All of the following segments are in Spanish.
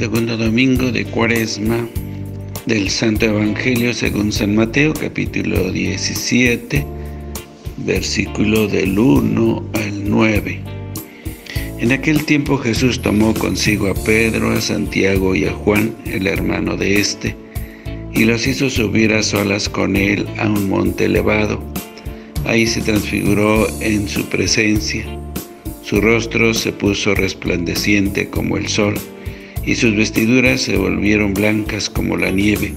Segundo domingo de Cuaresma del Santo Evangelio según San Mateo, capítulo 17, versículo del 1 al 9. En aquel tiempo Jesús tomó consigo a Pedro, a Santiago y a Juan, el hermano de este, y los hizo subir a solas con él a un monte elevado. Ahí se transfiguró en su presencia. Su rostro se puso resplandeciente como el sol, y sus vestiduras se volvieron blancas como la nieve.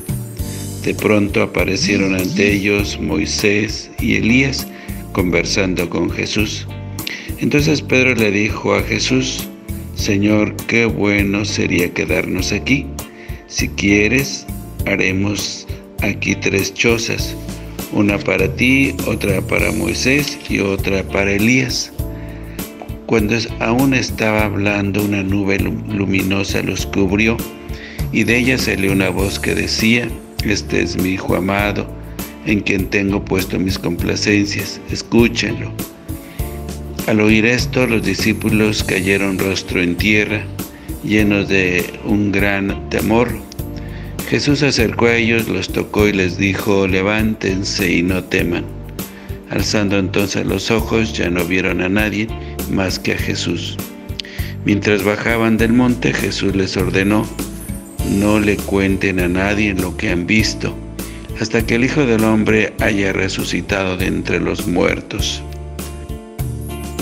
De pronto aparecieron ante ellos Moisés y Elías conversando con Jesús. Entonces Pedro le dijo a Jesús: «Señor, qué bueno sería quedarnos aquí. Si quieres, haremos aquí tres chozas, una para ti, otra para Moisés y otra para Elías». Cuando aún estaba hablando, una nube luminosa los cubrió, y de ella salió una voz que decía: «Este es mi Hijo amado, en quien tengo puesto mis complacencias, escúchenlo». Al oír esto, los discípulos cayeron rostro en tierra, llenos de un gran temor. Jesús se acercó a ellos, los tocó y les dijo: «Levántense y no teman». Alzando entonces los ojos, ya no vieron a nadie más que a Jesús. Mientras bajaban del monte, Jesús les ordenó: «No le cuenten a nadie lo que han visto, hasta que el Hijo del Hombre haya resucitado de entre los muertos».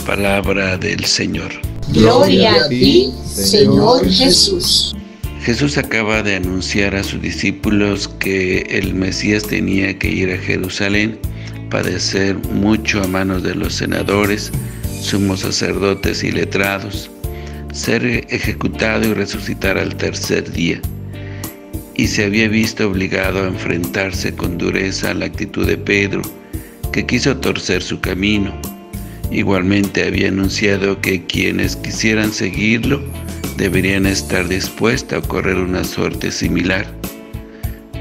Palabra del Señor. Gloria a ti, Señor Jesús. Jesús acaba de anunciar a sus discípulos que el Mesías tenía que ir a Jerusalén, padecer mucho a manos de los senadores, sumos sacerdotes y letrados, ser ejecutado y resucitar al tercer día, y se había visto obligado a enfrentarse con dureza a la actitud de Pedro, que quiso torcer su camino. Igualmente había anunciado que quienes quisieran seguirlo deberían estar dispuestos a correr una suerte similar.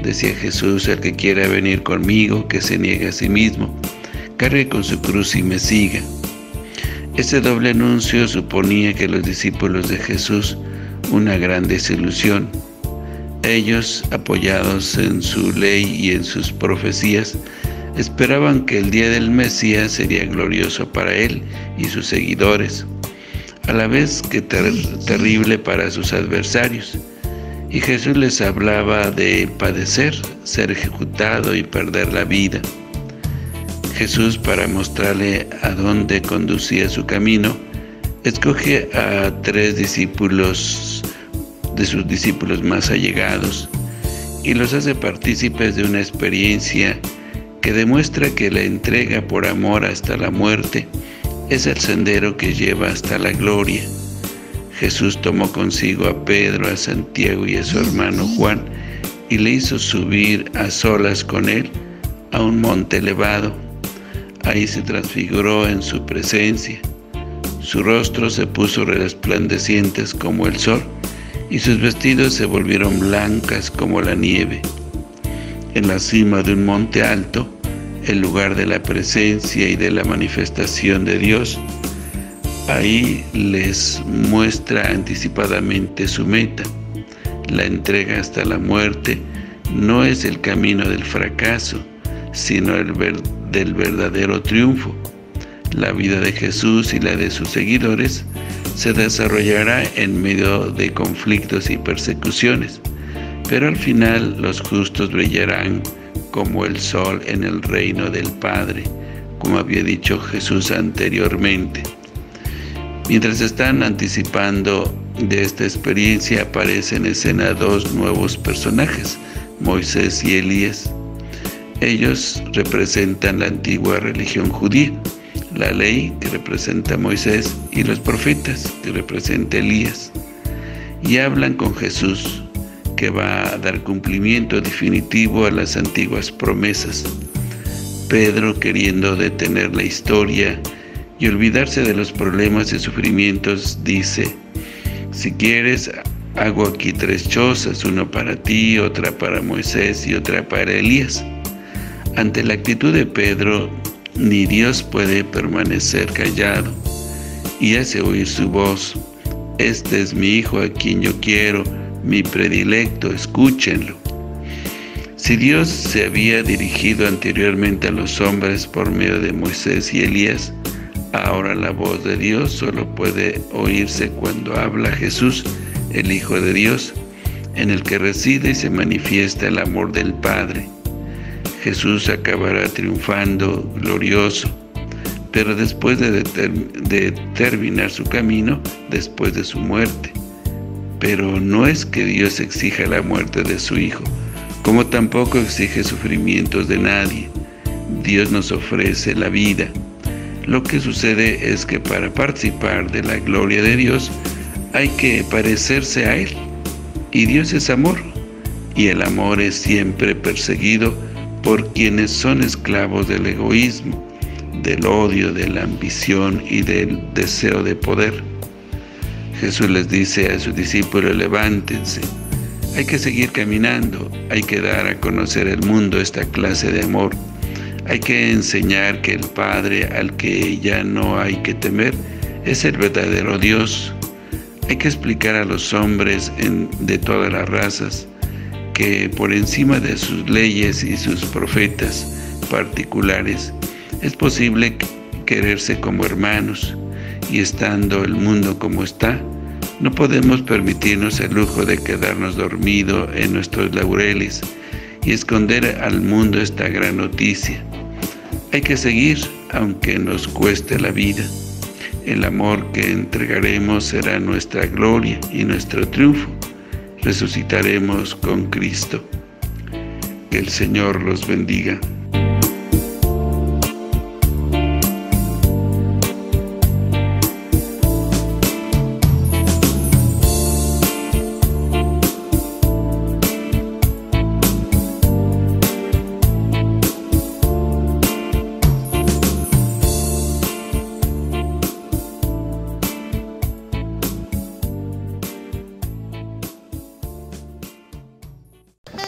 Decía Jesús: «El que quiera venir conmigo, que se niegue a sí mismo, cargue con su cruz y me siga». Este doble anuncio suponía que los discípulos de Jesús una gran desilusión. Ellos, apoyados en su ley y en sus profecías, esperaban que el día del Mesías sería glorioso para él y sus seguidores, a la vez que terrible para sus adversarios. Y Jesús les hablaba de padecer, ser ejecutado y perder la vida. Jesús, para mostrarle a dónde conducía su camino, escoge a tres discípulos de sus discípulos más allegados y los hace partícipes de una experiencia que demuestra que la entrega por amor hasta la muerte es el sendero que lleva hasta la gloria. Jesús tomó consigo a Pedro, a Santiago y a su hermano Juan y le hizo subir a solas con él a un monte elevado. Ahí se transfiguró en su presencia. Su rostro se puso resplandecientes como el sol, y sus vestidos se volvieron blancas como la nieve. En la cima de un monte alto, el lugar de la presencia y de la manifestación de Dios, ahí les muestra anticipadamente su meta. La entrega hasta la muerte no es el camino del fracaso, sino del verdadero triunfo. La vida de Jesús y la de sus seguidores se desarrollará en medio de conflictos y persecuciones, pero al final los justos brillarán como el sol en el reino del Padre, como había dicho Jesús anteriormente. Mientras están anticipando de esta experiencia, aparecen en escena dos nuevos personajes, Moisés y Elías. Ellos representan la antigua religión judía, la ley, que representa a Moisés, y los profetas, que representa a Elías. Y hablan con Jesús, que va a dar cumplimiento definitivo a las antiguas promesas. Pedro, queriendo detener la historia y olvidarse de los problemas y sufrimientos, dice: «Si quieres, hago aquí tres chozas, una para ti, otra para Moisés y otra para Elías». Ante la actitud de Pedro, ni Dios puede permanecer callado, y hace oír su voz: «Este es mi Hijo a quien yo quiero, mi predilecto, escúchenlo. Si Dios se había dirigido anteriormente a los hombres por medio de Moisés y Elías, ahora la voz de Dios solo puede oírse cuando habla Jesús, el Hijo de Dios, en el que reside y se manifiesta el amor del Padre. Jesús acabará triunfando, glorioso, pero después de terminar su camino, después de su muerte. Pero no es que Dios exija la muerte de su Hijo, como tampoco exige sufrimientos de nadie. Dios nos ofrece la vida. Lo que sucede es que para participar de la gloria de Dios, hay que parecerse a Él. Y Dios es amor, y el amor es siempre perseguido por quienes son esclavos del egoísmo, del odio, de la ambición y del deseo de poder. Jesús les dice a sus discípulos: levántense. Hay que seguir caminando, hay que dar a conocer al mundo esta clase de amor. Hay que enseñar que el Padre, al que ya no hay que temer, es el verdadero Dios. Hay que explicar a los hombres de todas las razas que por encima de sus leyes y sus profetas particulares es posible quererse como hermanos, y estando el mundo como está, no podemos permitirnos el lujo de quedarnos dormido en nuestros laureles y esconder al mundo esta gran noticia. Hay que seguir, aunque nos cueste la vida. El amor que entregaremos será nuestra gloria y nuestro triunfo. Resucitaremos con Cristo. Que el Señor los bendiga.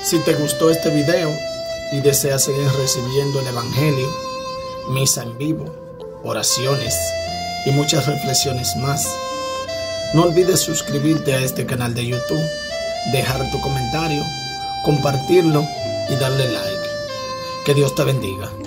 Si te gustó este video y deseas seguir recibiendo el Evangelio, misa en vivo, oraciones y muchas reflexiones más, no olvides suscribirte a este canal de YouTube, dejar tu comentario, compartirlo y darle like. Que Dios te bendiga.